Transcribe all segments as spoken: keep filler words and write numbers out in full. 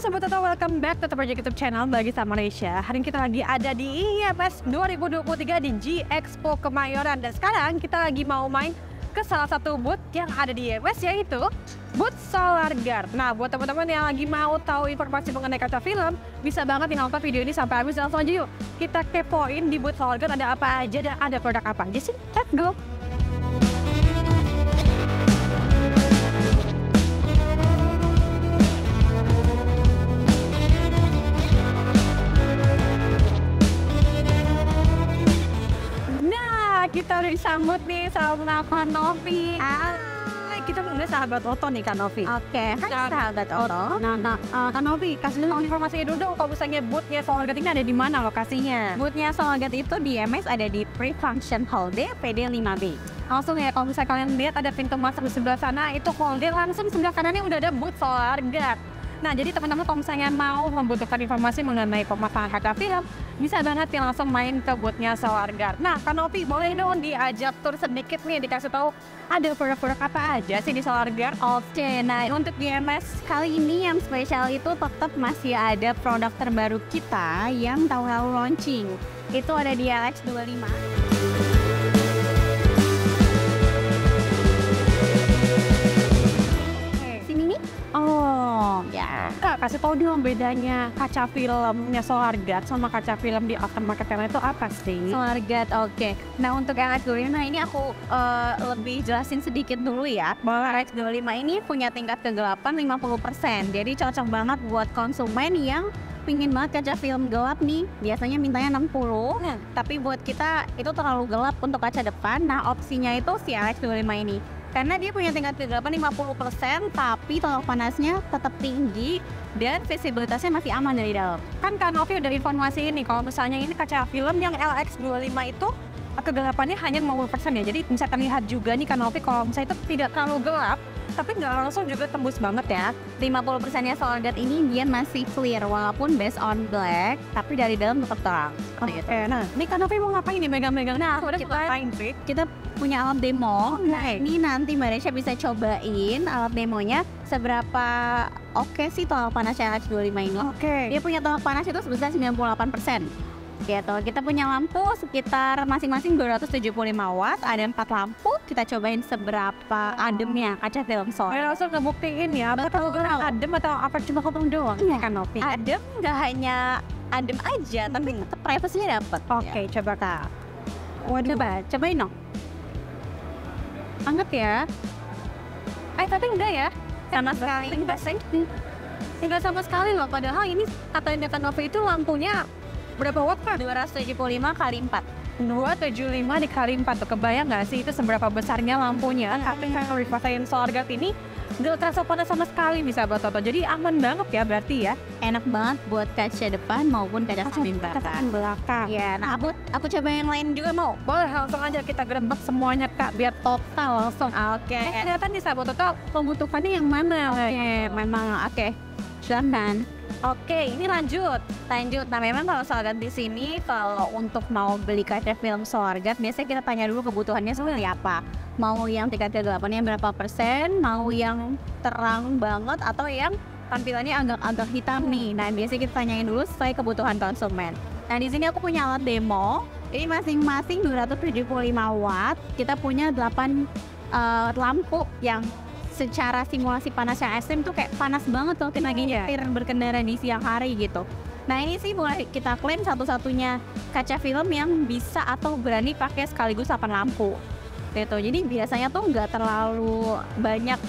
Halo Sobat Toto, welcome back to OtoProject YouTube channel bagi Star Malaysia. Hari ini kita lagi ada di I E M S dua ribu dua puluh tiga di G Expo Kemayoran. Dan sekarang kita lagi mau main ke salah satu booth yang ada di I E M S, yaitu booth Solar Gard. Nah, buat teman-teman yang lagi mau tahu informasi mengenai kaca film, bisa banget nih nonton video ini sampai habis. Langsung aja yuk, kita kepoin di booth Solar Gard ada apa aja dan ada produk apa aja sih. Let's go! Kita udah disambut nih sama Kak Novi. Ah, kita udah sahabat Oto nih Kak Novi. Oke, okay. Hai sahabat Oto. Nah, nah uh, Kak Novi, kasih dulu informasinya dulu dong, kalau misalnya booth-nya Solar Gard ini ada di mana lokasinya? Booth-nya Solar Gard itu di I E M S ada di Pre-Function Hall D, P D lima B. Langsung ya, kalau misalnya kalian lihat ada pintu masuk di sebelah sana, itu Hall D, langsung sebelah kanannya udah ada booth Solar Gard. Nah, jadi teman-teman kalau misalnya mau membutuhkan informasi mengenai pemasangan kaca film, bisa banget ya langsung main ke booth-nya Solar Gard. Nah, Kak Novi, boleh dong diajak tur sedikit nih, dikasih tahu ada produk-produk apa aja sih di Solar Gard? Oke, nah untuk di I E M S kali ini yang spesial itu tetap masih ada produk terbaru kita yang tahu-tahu launching. Itu ada di L X dua puluh lima. Oh ya, Kak, kasih tahu dong bedanya kaca filmnya Solar Gard sama kaca film di aftermarket lain itu apa sih? Solar Gard, oke. Okay. Nah untuk R X dua puluh lima ini aku uh, lebih jelasin sedikit dulu ya. Bahwa R X dua puluh lima ini punya tingkat kegelapan lima puluh persen, jadi cocok banget buat konsumen yang pingin banget kaca film gelap nih, biasanya mintanya enam puluh, nah, tapi buat kita itu terlalu gelap untuk kaca depan. Nah opsinya itu si R X dua puluh lima ini, karena dia punya tingkat kegelapan lima puluh persen tapi tolak panasnya tetap tinggi dan visibilitasnya masih aman dari dalam. Kan Kak Novi udah informasi ini, kalau misalnya ini kaca film yang L X dua puluh lima itu kegelapannya hanya lima puluh persen ya, jadi bisa terlihat juga nih Kak Novi kalau misalnya itu tidak terlalu gelap tapi nggak langsung juga tembus banget ya. Lima puluh persennya Solar Gard ini dia masih clear walaupun based on black, tapi dari dalam tetap terang. Oh, gitu. Eh, nah ini Kak Novi mau ngapain nih megang-megang? Nah, nah kita, kita, kita punya alat demo. Nah ini nanti Mbak Resha bisa cobain alat demonya seberapa oke okay sih tolak panas L X dua puluh lima ini. Oke, okay. Dia punya tolak panas itu sebesar sembilan puluh delapan persen. Gitu. Kita punya lampu sekitar masing-masing dua ratus tujuh puluh lima watt, ada empat lampu. Kita cobain seberapa ademnya kaca film Solar. Langsung ngebuktiin ya, betul kurang adem atau apa cuma kopong doang? Iya, Kanopi. Adem nggak hanya adem aja, hmm. tapi tetap privasinya dapet. Oke, okay, ya. Coba Kak. Waduh. Coba, cobain dong. Anget ya. Eh, tapi enggak ya. Sama sekali. Enggak, enggak sama sekali loh, padahal ini katanya Kanopi itu lampunya berapa watt Kak? dua ratus tujuh puluh lima kali empat. dua ratus tujuh puluh lima dikali empat tuh, kebayang nggak sih itu seberapa besarnya lampunya? Tapi yang dipasain Solar Gard ini nggak terasa panas sama sekali bisa buat Toto. Jadi aman banget ya berarti ya. Enak banget buat kaca depan maupun kaca samping belakang. belakang. Ya, nah aku, aku coba yang lain juga mau. Boleh, langsung aja kita gerebek semuanya Kak, biar total langsung. Oke. Okay. Nah, kelihatan nih sahabat Toto pembutuhannya yang mana? Oke, okay. memang oke. Okay. Silahkan. Oke, ini lanjut. Lanjut. Nah, memang kalau Solar Gard di sini, kalau untuk mau beli kaca film Solar Gard, biasanya kita tanya dulu kebutuhannya seperti apa. Mau yang tingkat kegelapannya berapa persen, mau yang terang banget, atau yang tampilannya agak-agak hitam nih. Nah, biasanya kita tanyain dulu sesuai kebutuhan konsumen. Nah, di sini aku punya alat demo. Ini masing-masing dua ratus tujuh puluh lima watt. Kita punya delapan uh, lampu yang secara simulasi panas yang ekstrim tuh kayak panas banget kalau kena nyetir berkendara di siang hari gitu. Nah ini sih boleh kita klaim satu-satunya kaca film yang bisa atau berani pakai sekaligus delapan lampu gitu. Jadi biasanya tuh nggak terlalu banyak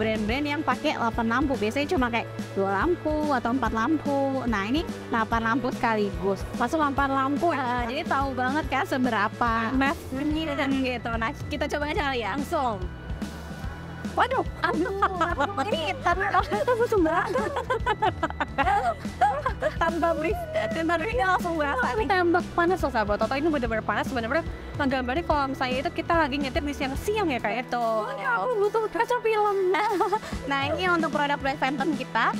brand-brand uh, yang pakai delapan lampu, biasanya cuma kayak dua lampu atau empat lampu. Nah ini delapan lampu sekaligus, masuk delapan lampu uh, jadi tahu banget kan seberapa mas bunyi dan gitu. Nah kita coba aja ya langsung. Waduh, aduh, ini tanpa langsung banget. Tanpa beri, tanpa beri langsung banget. Tembak panas loh sahabat Toto, ini bener-bener panas, bener-bener menggambarnya kalau misalnya itu kita lagi nyetir di siang-siang ya kayak itu. Aku butuh kaca film. Nah ini untuk produk Black Phantom kita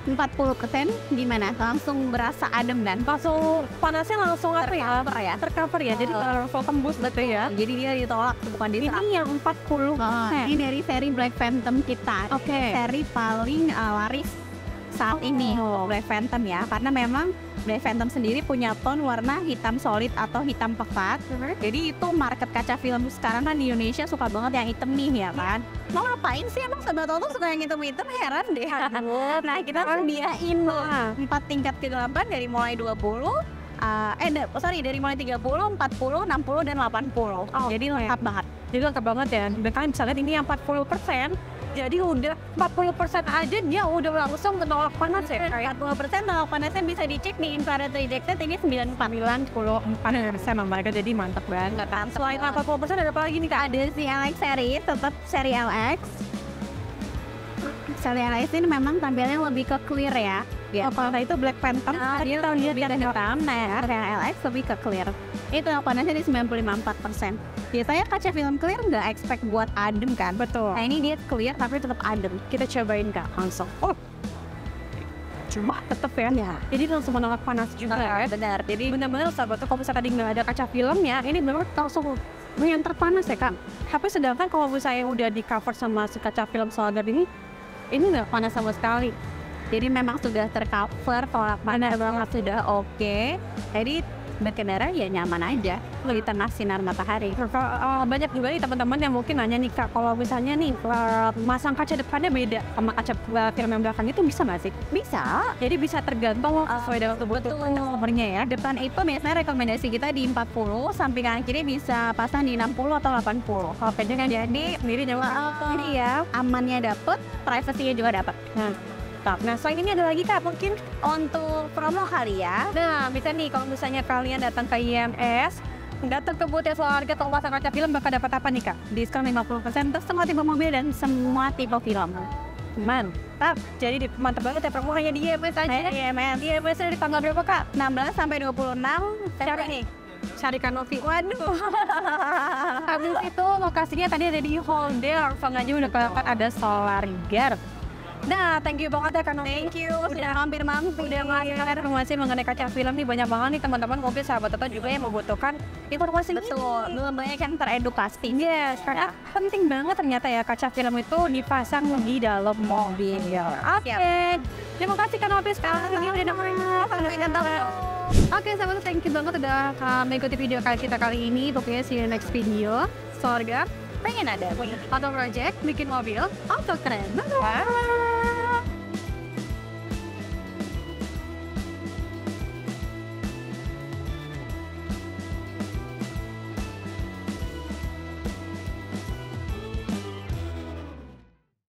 empat puluh persen, gimana? Langsung berasa adem dan langsung panasnya langsung apa ya? Tercover ya, tercover ya. Jadi langsung tembus betul ya. Jadi dia ditolak bukan diserap. Ini yang empat puluh persen. Ini dari seri Black Phantom kita. Oke. Seri paling uh, laris saat ini, oh, Black Phantom ya, karena memang Black Phantom sendiri punya tone warna hitam solid atau hitam pekat. Uh-huh. Jadi itu market kaca film sekarang kan di Indonesia suka banget yang hitam nih ya kan. Mau ngapain sih emang sobat Oto suka yang hitam-hitam, heran deh. Aduh. Nah kita sediain loh empat tingkat kegelapan dari mulai dua puluh. Uh, eh, sorry, dari mulai tiga puluh, empat puluh, enam puluh, dan delapan puluh. Oh, jadi lengkap banget. Jadi lengkap banget ya. Dan kalian bisa lihat ini yang empat puluh persen, jadi udah empat puluh persen aja dia udah langsung menolak panas ya. empat puluh persen menolak panasnya bisa dicek di infrared rejected ini sembilan puluh empat persen. sembilan puluh empat persen mereka, jadi mantep banget. Selain empat puluh persen ada apa lagi nih Kak? Ada si L X series, tetap seri L X. Seri L X ini memang tampilnya lebih ke clear ya. Ya, kalau itu Black Phantom, nah, dia tahun dia biar hitam, nah L X lebih ke clear. Itu panasnya di sembilan puluh lima koma empat persen. Biasanya kaca film clear nggak expect buat adem kan? Betul. Nah ini dia clear tapi tetap adem. Kita cobain Kak langsung. Oh, cuma tetap ya. Ya. Jadi langsung menolak panas juga. Nah, benar. Jadi benar-benar sahabat tuh kalau misalnya tadi nggak ada kaca filmnya, ini memang langsung menyentuh panas ya Kak. Tapi sedangkan kalau misalnya udah di cover sama si kaca film Solar Gard ini, ini nggak panas sama sekali. Jadi memang sudah tercover, tolak panas memang sudah oke. Okay. Jadi berkendara ya nyaman aja, lebih tenang sinar matahari. Uh, banyak juga nih teman-teman yang mungkin nanya nih Kak, kalau misalnya nih masang kaca depannya beda sama kaca film yang belakang itu bisa nggak sih? Bisa. Jadi bisa tergantung sesuai dengan kebutuhan nomornya ya. Depan itu biasanya rekomendasi kita di empat puluh, samping kanan kiri bisa pasang di enam puluh atau delapan puluh. Kalau pendek kan jadi sendiri ya, amannya dapet, privasinya juga dapet. Nah. Nah, selain ini ada lagi Kak, mungkin untuk promo kali ya. Nah, bisa nih kalau misalnya kalian datang ke I E M S, datang ke butik Solar Gard atau pasang kaca film, bakal dapat apa nih Kak? Diskon lima puluh persen untuk semua tipe mobil dan semua tipe film. Mantap, jadi mantap banget ya, promo hanya di I E M S aja. I E M S, I E M S dari tanggal berapa Kak? enam belas sampai dua puluh enam Februari. Carikan Novi, waduh. Habis itu lokasinya tadi ada di Holder, langsung aja udah kelihatan ada Solar Gard. Nah, thank you banget ya Kak Novi. Thank you, sudah hampir mampir. Udah ngasih informasi mengenai kaca film nih, banyak banget nih teman-teman, mungkin sahabat Oto juga yang membutuhkan informasi. Betul, belum banyak yang teredukasi. Yes, karena penting banget ternyata ya kaca film itu dipasang di dalam mobil. Oke, terima kasih Kak Novi sekarang ini udah dengerin. Oke, sahabat, thank you banget udah mengikuti video kita kali ini. Pokoknya see you next video. Solar Gard pengen ada, OtoProject bikin mobil, auto keren. Bye-bye.